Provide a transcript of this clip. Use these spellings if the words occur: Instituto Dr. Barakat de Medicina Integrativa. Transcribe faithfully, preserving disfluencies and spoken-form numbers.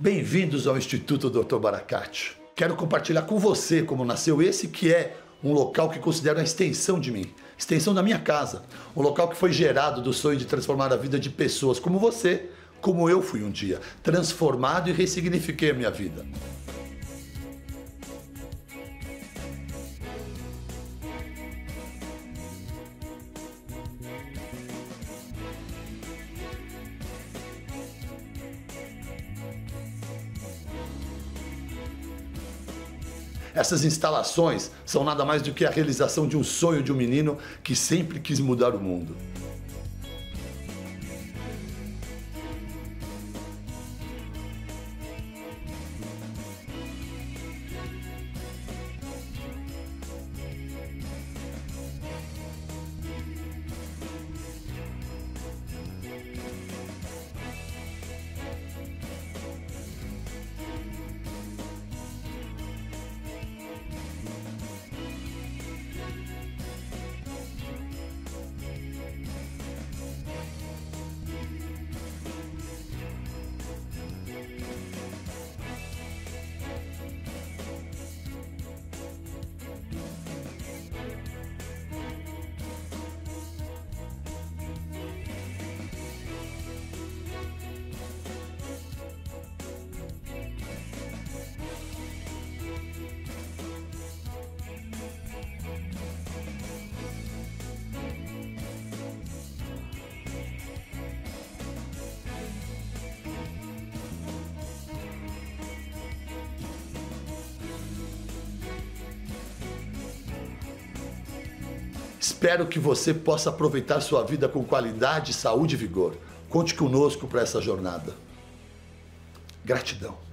Bem-vindos ao Instituto doutor Barakat. Quero compartilhar com você como nasceu esse, que é um local que considero a extensão de mim, extensão da minha casa, um local que foi gerado do sonho de transformar a vida de pessoas como você, como eu fui um dia, transformado e ressignifiquei a minha vida. Essas instalações são nada mais do que a realização de um sonho de um menino que sempre quis mudar o mundo. Espero que você possa aproveitar sua vida com qualidade, saúde e vigor. Conte conosco para essa jornada. Gratidão.